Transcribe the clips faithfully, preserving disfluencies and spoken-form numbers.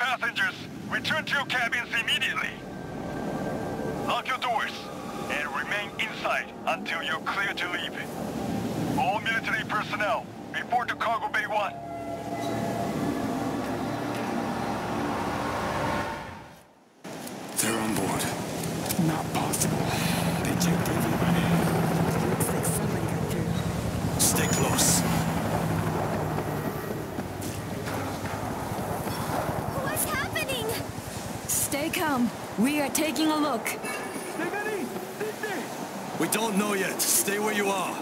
passengers, return to your cabins immediately. Lock your doors and remain inside until you're clear to leave. All military personnel, report to Cargo Bay one. They're on board. Not possible. They checked everybody. Looks like someone got through. Stay close. What's happening? Stay calm. We are taking a look. We don't know yet. Stay where you are.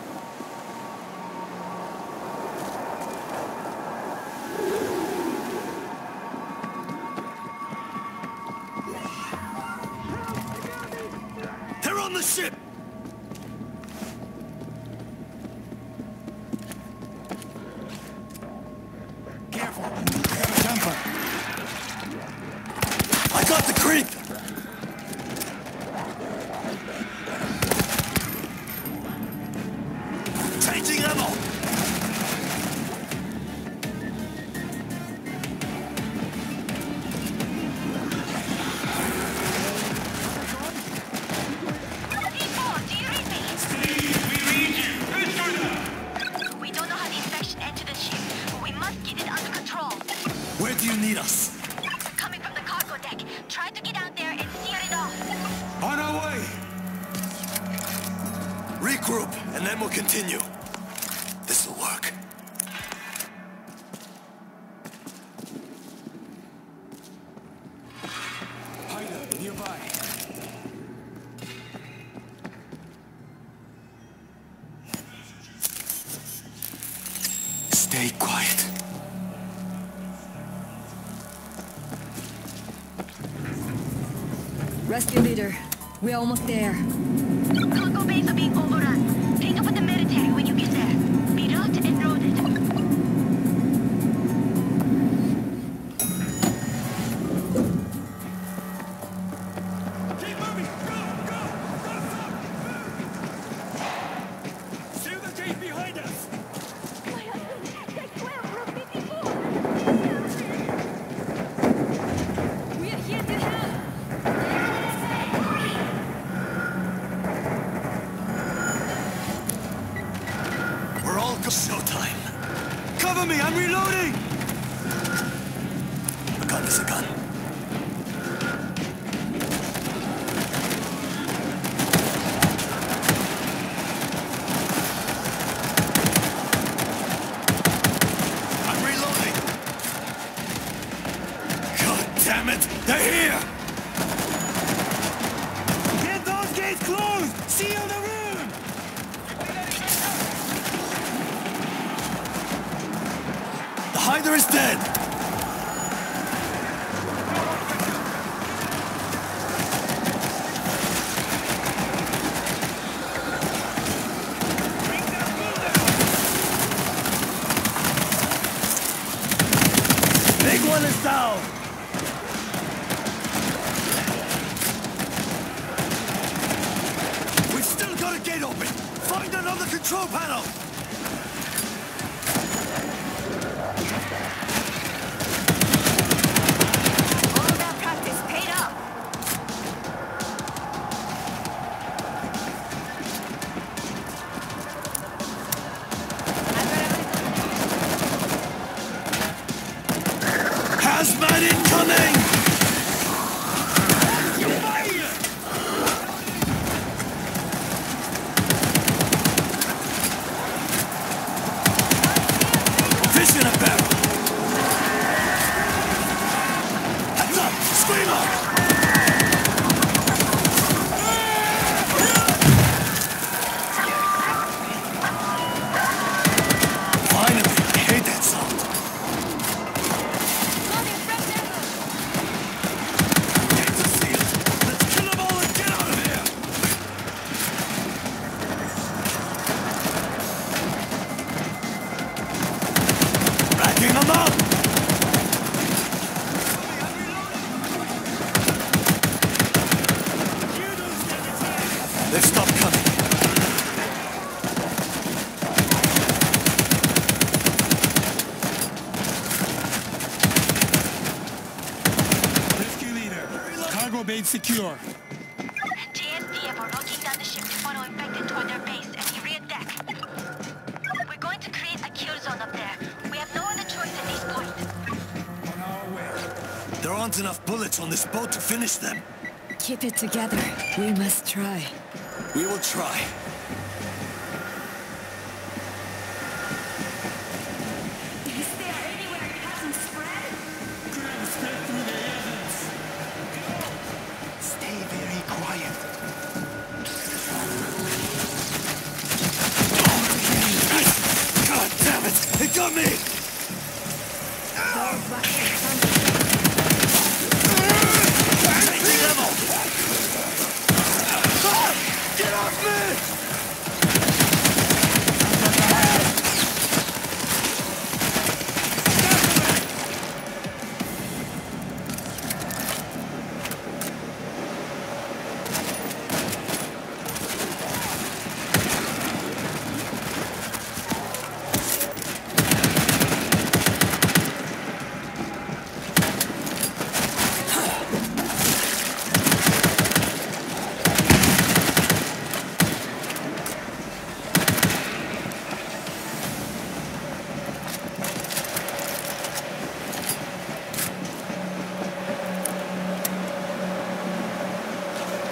Stay quiet. Rescue leader, we're almost there. Cargo bays are being overrun. Pick up the military when you get there. Be locked and loaded. Keep moving! Go! Go! Go! Stop! Move! See the jeep behind us! cargo bay secure. T S D F are locking down the ship to funnel infected toward their base and the rear deck. We're going to create a kill zone up there. We have no other choice at this point. On our way. There aren't enough bullets on this boat to finish them. Keep it together. We must try. We will try.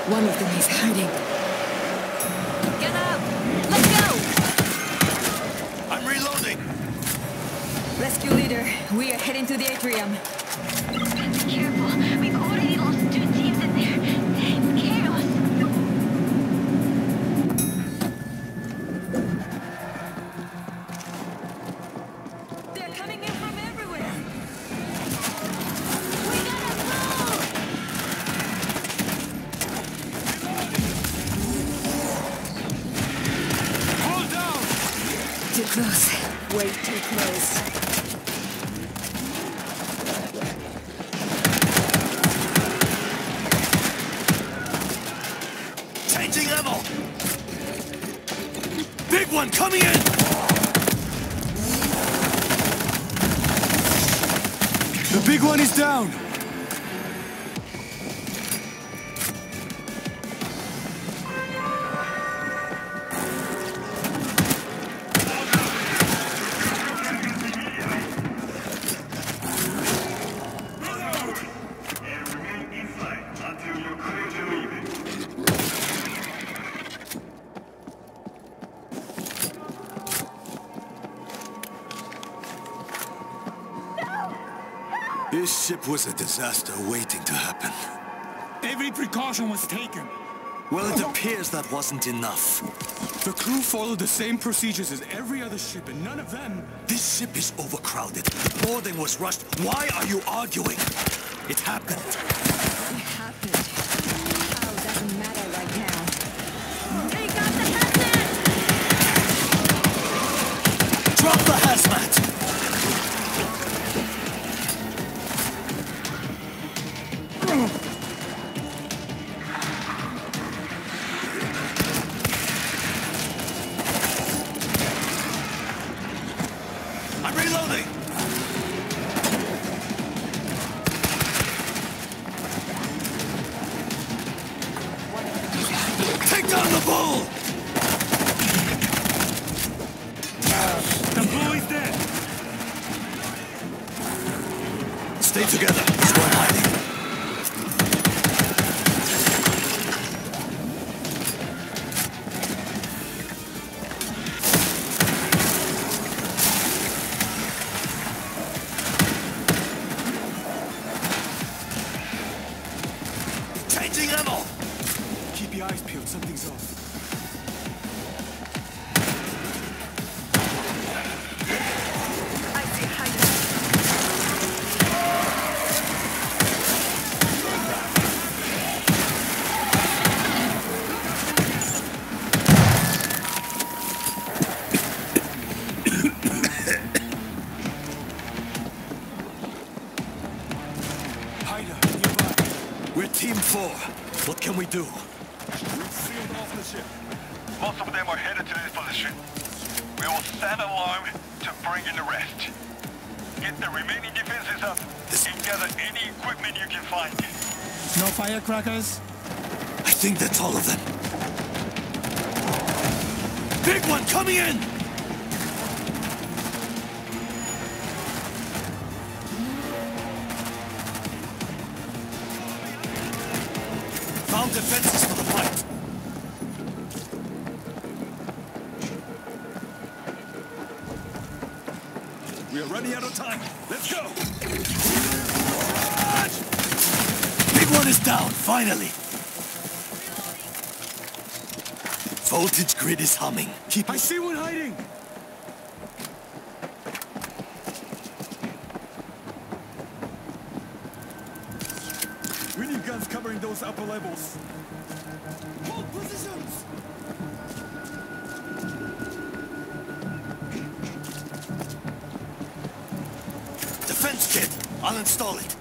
One of them is hiding. Get up! Let's go! I'm reloading! Rescue leader, we are heading to the atrium. Be careful. We've already lost two teams in there. It's chaos. They're coming in from everywhere. Close. Way too close. Changing level! Big one coming in! The big one is down! This ship was a disaster waiting to happen. Every precaution was taken. Well, it appears that wasn't enough. The crew followed the same procedures as every other ship, and none of them... This ship is overcrowded. Boarding was rushed. Why are you arguing? It happened. It happened. How doesn't matter right now. Take out the hazmat! Drop the hazmat! Stay together. There's one hiding. Changing level. Keep your eyes peeled. Something's off. What can we do? We've sealed off the ship. Most of them are headed to this position. We will stand alarm to bring in the rest. Get the remaining defenses up and gather any equipment you can find. No firecrackers? I think that's all of them. Big one coming in! Found defenses for the fight. We are running out of time. Let's go! Big one is down, finally! Voltage grid is humming. Keep I see one hiding! We need guns covering those upper levels. Hold positions! Defense kit! I'll install it.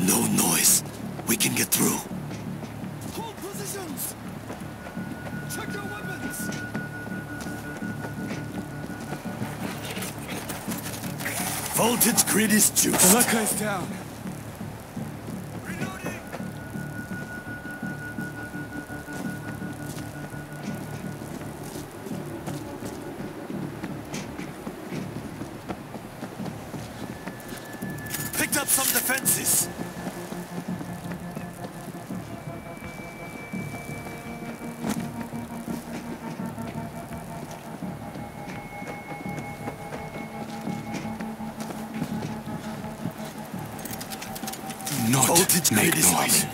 No noise. We can get through. Check your weapons! Voltage grid is juiced. That guy's down. Reloading! Picked up some defenses. Voltage grid is noise.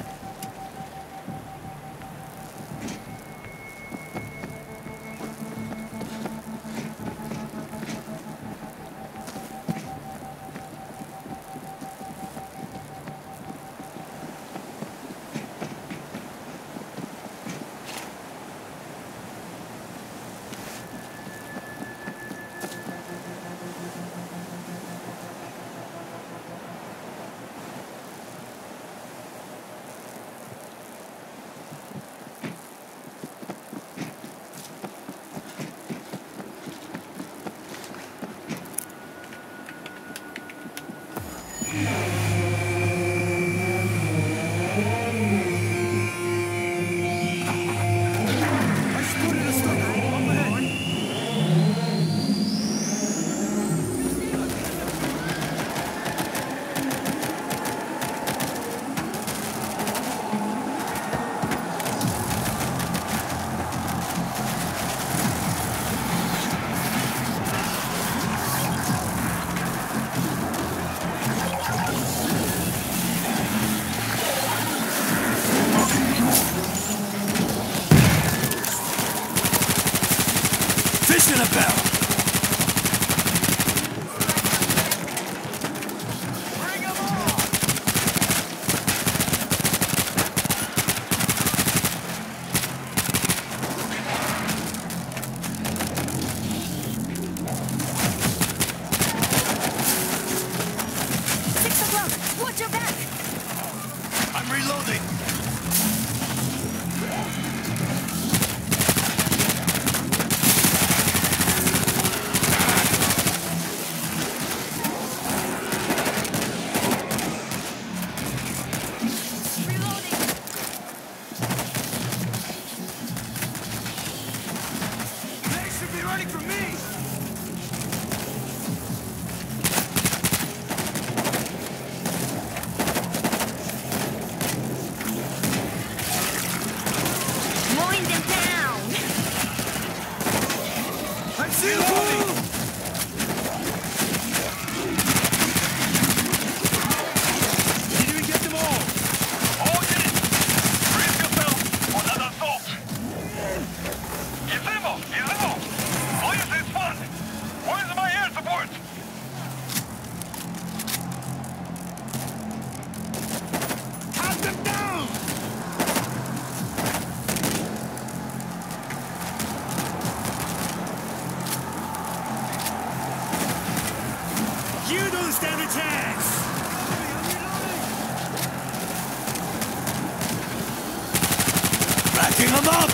Up!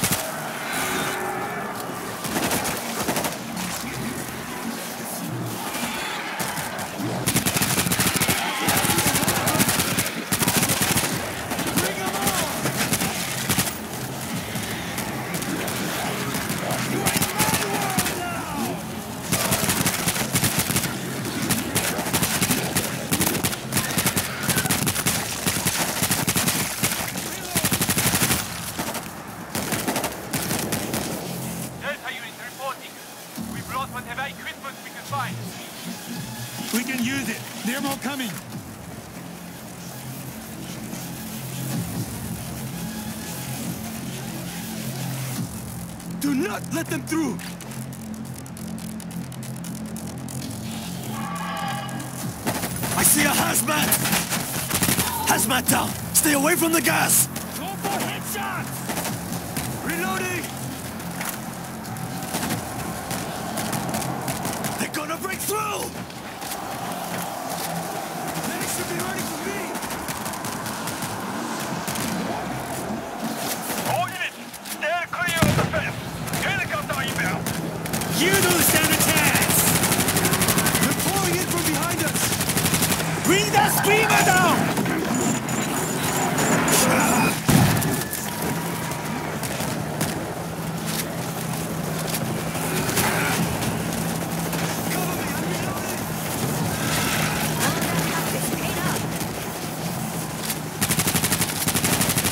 can use it. They're more coming. Do not let them through! I see a hazmat! Hazmat down! Stay away from the gas! Go for headshots! Reloading! They're gonna break through! They should be ready for me! All units, stand clear of the fence! Helicopter inbound! You do stand a chance! They're pouring in from behind us! Bring that screamer down!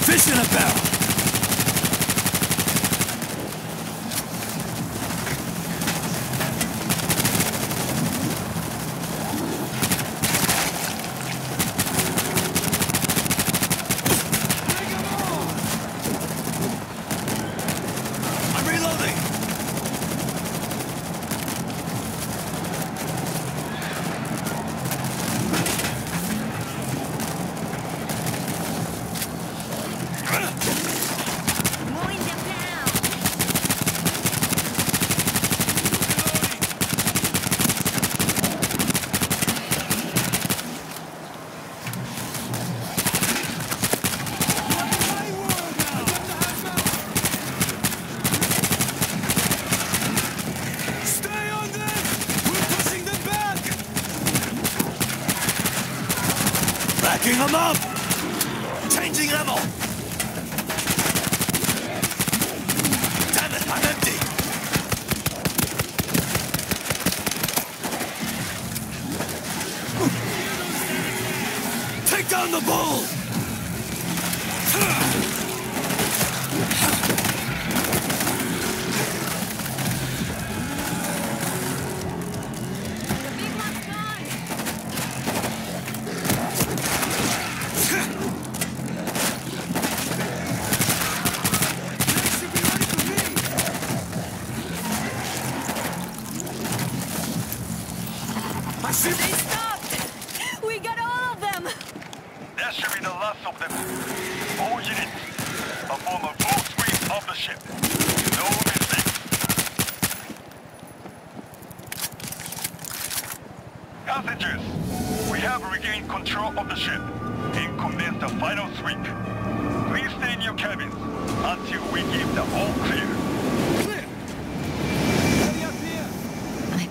Fish in a barrel! Backing them up! Changing level! Damn it, I'm empty! Take down the bull! They stopped! We got all of them! That should be the last of them. All units, upon the full sweep of the ship. No mistakes. Passengers, we have regained control of the ship and commenced the final sweep. Please stay in your cabins until we give the all clear.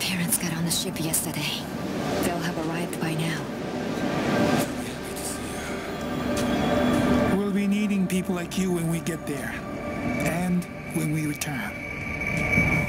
Parents got on the ship yesterday. They'll have arrived by now. We'll be needing people like you when we get there. And when we return.